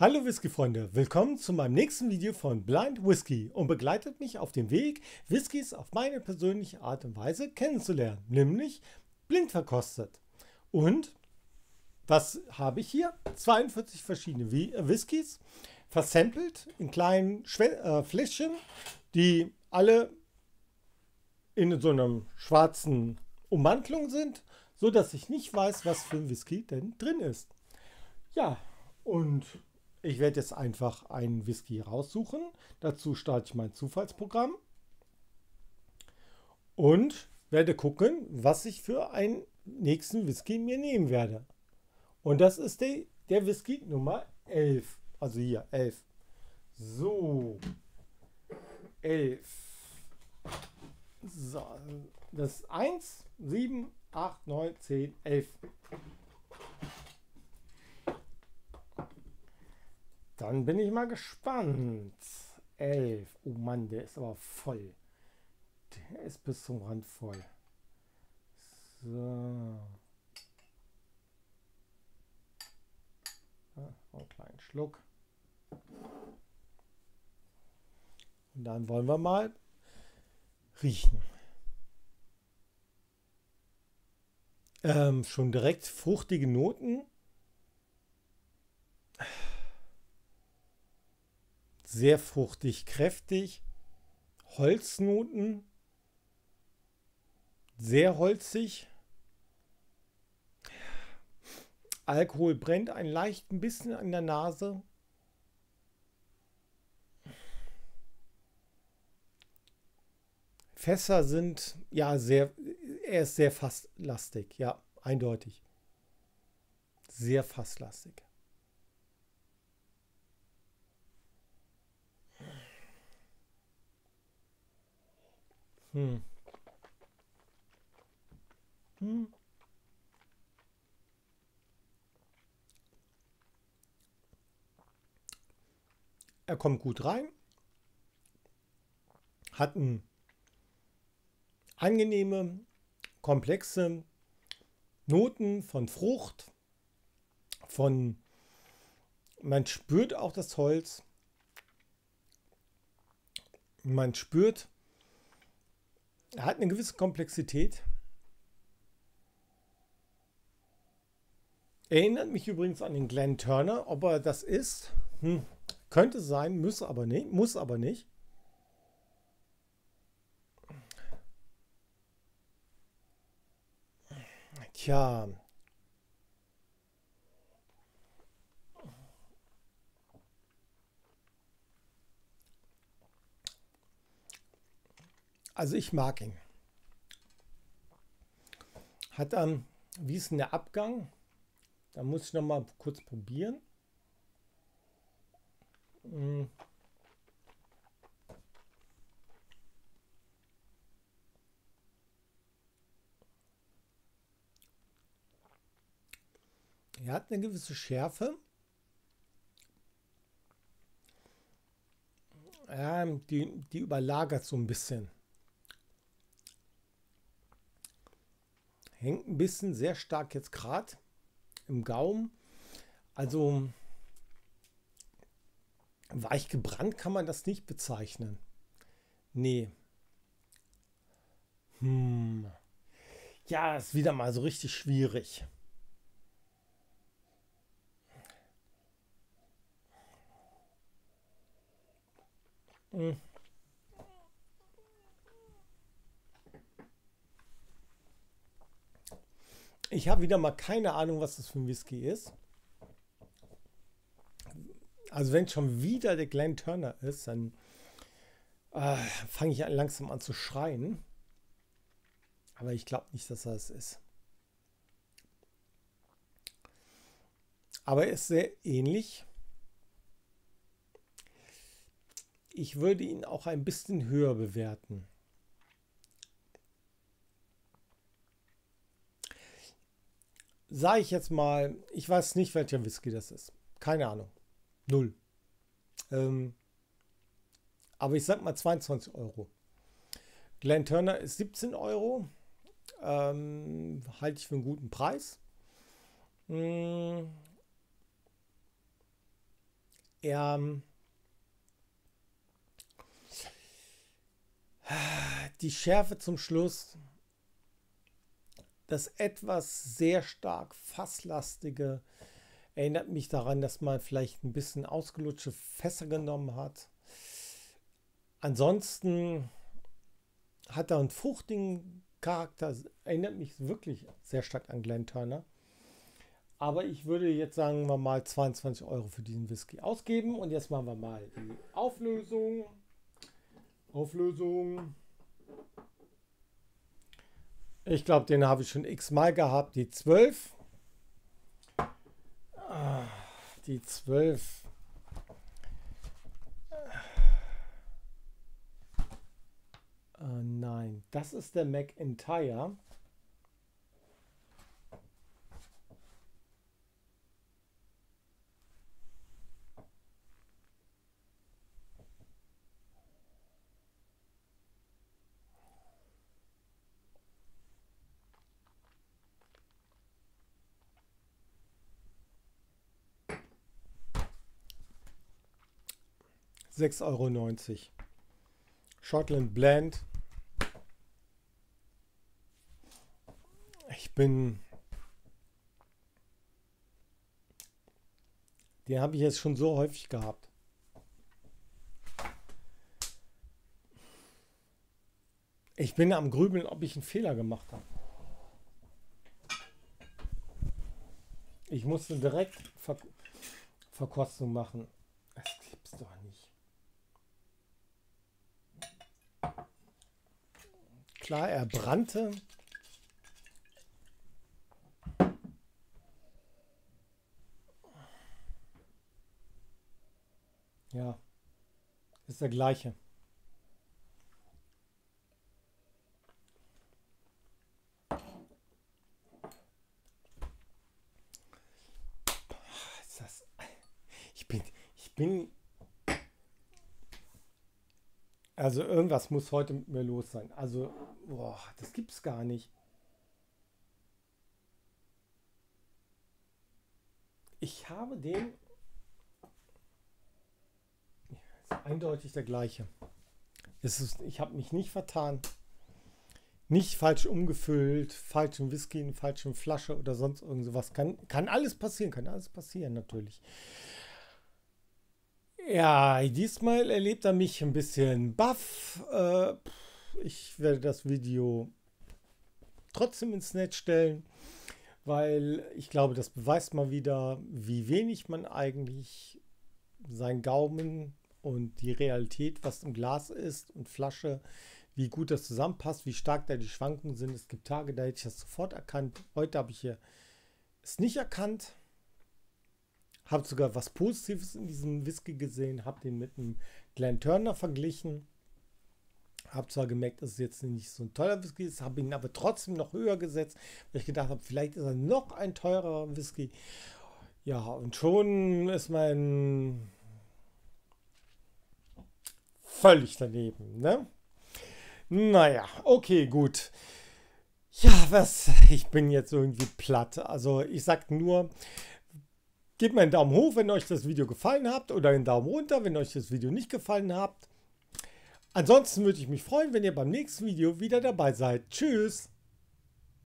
Hallo Whisky-Freunde, willkommen zu meinem nächsten Video von Blind Whisky und begleitet mich auf dem Weg, Whiskys auf meine persönliche Art und Weise kennenzulernen, nämlich blind verkostet. Und was habe ich hier? 42 verschiedene Whiskys, versampelt in kleinen Fläschchen, die alle in so einer schwarzen Ummantelung sind, so dass ich nicht weiß, was für ein Whisky denn drin ist. Ja, und ich werde jetzt einfach einen Whisky raussuchen. Dazu starte ich mein Zufallsprogramm und werde gucken, was ich für einen nächsten Whisky mir nehmen werde. Und das ist der Whisky Nummer 11. Also hier 11. So. 11. So. Das ist 1, 7, 8, 9, 10, 11. Dann bin ich mal gespannt. 11. Oh Mann, der ist aber voll. Der ist bis zum Rand voll. So. Ja, einen kleinen Schluck. Und dann wollen wir mal riechen. Schon direkt fruchtige Noten. Sehr fruchtig, kräftig, Holznoten, sehr holzig. Alkohol brennt ein leicht ein bisschen an der Nase. Fässer sind, ja, er ist sehr fasslastig, ja, eindeutig. Sehr fasslastig. Er kommt gut rein, hat eine angenehme, komplexe Noten von Frucht, man spürt auch das Holz, man spürt, er hat eine gewisse Komplexität. Erinnert mich übrigens an den Glen Turner. Ob er das ist? Könnte sein, muss aber nicht. Tja. Also ich mag ihn. Hat dann, wie ist denn der Abgang? Da muss ich noch mal kurz probieren. Er hat eine gewisse Schärfe. Ja, die überlagert so ein bisschen. Hängt ein bisschen sehr stark jetzt gerade im Gaumen. Also weich gebrannt kann man das nicht bezeichnen. Nee. Ja, ist wieder mal so richtig schwierig. Ich habe wieder mal keine Ahnung, was das für ein Whisky ist. Also wenn schon wieder der Glen Turner ist, dann fange ich langsam an zu schreien. Aber ich glaube nicht, dass das ist. Aber er ist sehr ähnlich. Ich würde ihn auch ein bisschen höher bewerten. Sage ich jetzt mal, ich weiß nicht, welcher Whisky das ist. Keine Ahnung. Null. Aber ich sag mal 22 Euro. Glen Turner ist 17 Euro. Halte ich für einen guten Preis. Die Schärfe zum Schluss, das etwas sehr stark fasslastige, erinnert mich daran, dass man vielleicht ein bisschen ausgelutschte Fässer genommen hat. Ansonsten hat er einen fruchtigen Charakter, erinnert mich wirklich sehr stark an Glen Turner. Aber ich würde jetzt, sagen wir mal, 22 Euro für diesen Whisky ausgeben. Und jetzt machen wir mal die Auflösung. Auflösung. Ich glaube, den habe ich schon x-mal gehabt. Die 12. Die 12. Nein, das ist der McIntyre. €6,90. Scotland Blend. Den habe ich jetzt schon so häufig gehabt. Ich bin am Grübeln, ob ich einen Fehler gemacht habe. Ich musste direkt Verkostung machen. Das gibt's doch nicht. Klar, er brannte. Ja, ist der gleiche. Ist das? Also irgendwas muss heute mit mir los sein. Also, boah, das gibt's gar nicht. Ich habe den... Eindeutig der gleiche. Ich habe mich nicht vertan. Nicht falsch umgefüllt, falschen Whisky in falschen Flasche oder sonst irgend sowas. Kann alles passieren natürlich. Ja, diesmal erlebt er mich ein bisschen baff. Ich werde das Video trotzdem ins Netz stellen, weil ich glaube, das beweist mal wieder, wie wenig man eigentlich seinen Gaumen und die Realität, was im Glas ist und Flasche, wie gut das zusammenpasst, wie stark da die Schwankungen sind. Es gibt Tage, da hätte ich das sofort erkannt. Heute habe ich es nicht erkannt. Habe sogar was Positives in diesem Whisky gesehen. Habe den mit einem Glen Turner verglichen. Habe zwar gemerkt, dass es jetzt nicht so ein teurer Whisky ist, habe ihn aber trotzdem noch höher gesetzt, weil ich gedacht habe, vielleicht ist er noch ein teurerer Whisky. Ja, und schon ist mein... völlig daneben, ne? Naja, okay, gut. Ja, ich bin jetzt irgendwie platt. Also ich sag nur, gebt mir einen Daumen hoch, wenn euch das Video gefallen hat, oder einen Daumen runter, wenn euch das Video nicht gefallen hat. Ansonsten würde ich mich freuen, wenn ihr beim nächsten Video wieder dabei seid. Tschüss!